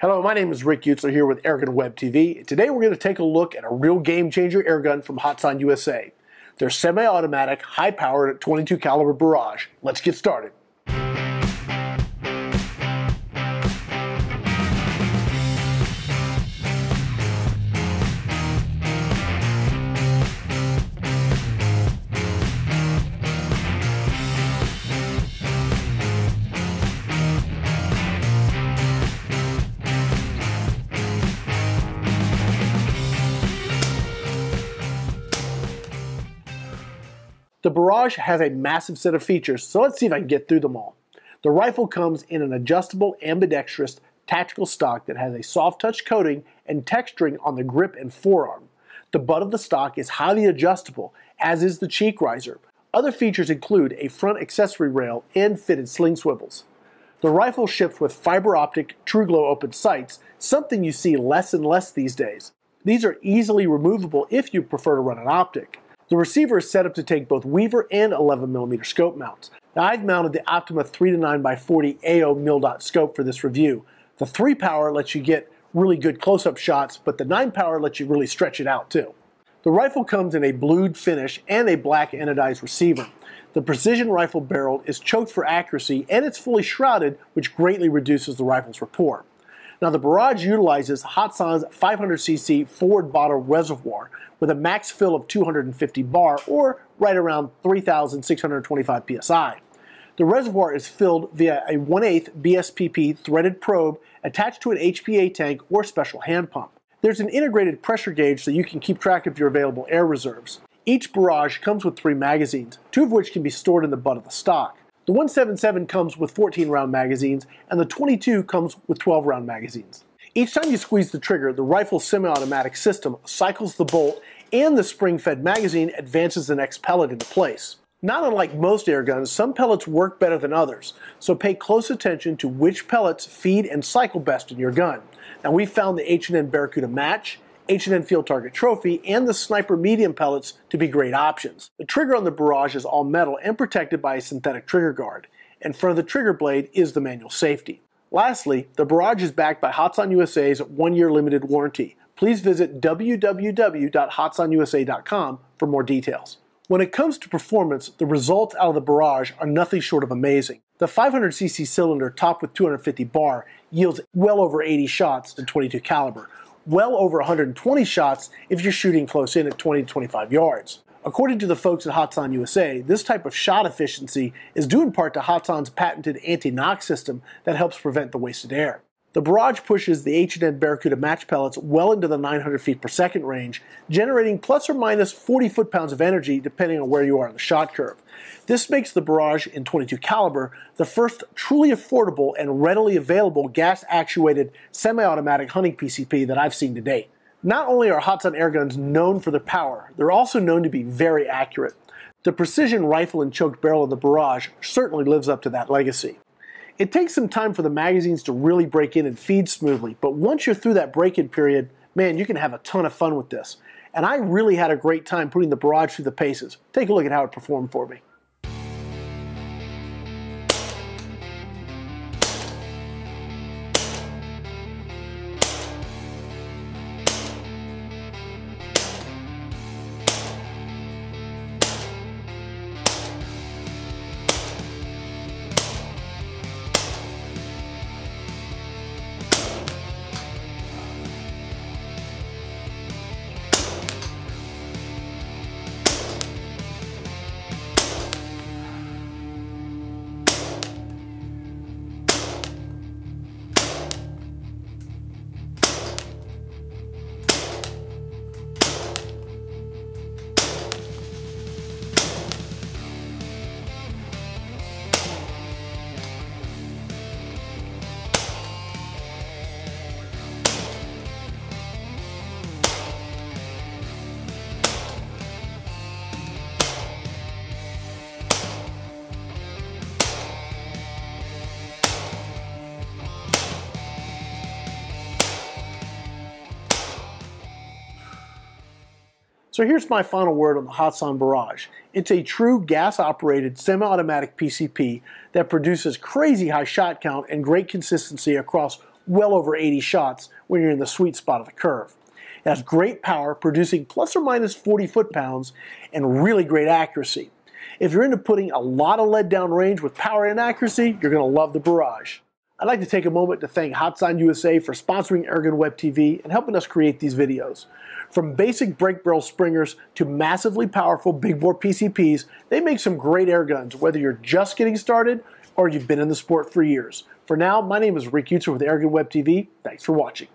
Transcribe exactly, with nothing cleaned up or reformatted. Hello, my name is Rick Eutsler here with Airgun Web T V. Today we're going to take a look at a real game-changer airgun from Hatsan U S A. They're semi-automatic, high-powered at twenty-two caliber barrage. Let's get started. The Barrage has a massive set of features, so let's see if I can get through them all. The rifle comes in an adjustable ambidextrous tactical stock that has a soft touch coating and texturing on the grip and forearm. The butt of the stock is highly adjustable, as is the cheek riser. Other features include a front accessory rail and fitted sling swivels. The rifle ships with fiber optic TruGlo open sights, something you see less and less these days. These are easily removable if you prefer to run an optic. The receiver is set up to take both Weaver and eleven millimeter scope mounts. Now, I've mounted the Optima three to nine by forty A O mil dot scope for this review. The three power lets you get really good close-up shots, but the nine power lets you really stretch it out too. The rifle comes in a blued finish and a black anodized receiver. The precision rifle barrel is choked for accuracy and it's fully shrouded, which greatly reduces the rifle's rapport. Now, the Barrage utilizes Hatsan's five hundred C C forward bottle reservoir with a max fill of two hundred fifty bar, or right around three thousand six hundred twenty-five P S I. The reservoir is filled via a one eighth B S P P threaded probe attached to an H P A tank or special hand pump. There's an integrated pressure gauge so you can keep track of your available air reserves. Each Barrage comes with three magazines, two of which can be stored in the butt of the stock. The one seventy-seven comes with fourteen round magazines, and the twenty-two comes with twelve round magazines. Each time you squeeze the trigger, the rifle's semi-automatic system cycles the bolt, and the spring-fed magazine advances the next pellet into place. Not unlike most airguns, some pellets work better than others, so pay close attention to which pellets feed and cycle best in your gun. Now, we found the H and N Baracuda Match, H and N Field Target Trophy, and the Sniper Medium Pellets to be great options. The trigger on the Barrage is all metal and protected by a synthetic trigger guard. In front of the trigger blade is the manual safety. Lastly, the Barrage is backed by Hatsan U S A's one year limited warranty. Please visit w w w dot hatsan u s a dot com for more details. When it comes to performance, the results out of the Barrage are nothing short of amazing. The five hundred C C cylinder topped with two hundred fifty bar yields well over eighty shots in twenty-two caliber. Well over one hundred twenty shots if you're shooting close in at twenty to twenty-five yards. According to the folks at Hatsan U S A, this type of shot efficiency is due in part to Hatsan's patented anti-knock system that helps prevent the wasted air. The Barrage pushes the H and N Baracuda Match pellets well into the nine hundred feet per second range, generating plus or minus forty foot-pounds of energy depending on where you are on the shot curve. This makes the Barrage in twenty-two caliber the first truly affordable and readily available gas-actuated semi-automatic hunting P C P that I've seen to date. Not only are Hatsan airguns known for their power, they're also known to be very accurate. The precision rifle and choked barrel of the Barrage certainly lives up to that legacy. It takes some time for the magazines to really break in and feed smoothly, but once you're through that break-in period, man, you can have a ton of fun with this. And I really had a great time putting the Barrage through the paces. Take a look at how it performed for me. So here's my final word on the Hatsan Barrage. It's a true gas-operated semi-automatic P C P that produces crazy high shot count and great consistency across well over eighty shots when you're in the sweet spot of the curve. It has great power, producing plus or minus forty foot-pounds, and really great accuracy. If you're into putting a lot of lead down range with power and accuracy, you're going to love the Barrage. I'd like to take a moment to thank Hatsan U S A for sponsoring Airgun Web T V and helping us create these videos. From basic break barrel springers to massively powerful big bore P C Ps, they make some great air guns, whether you're just getting started or you've been in the sport for years. For now, my name is Rick Eutsler with Airgun Web T V. Thanks for watching.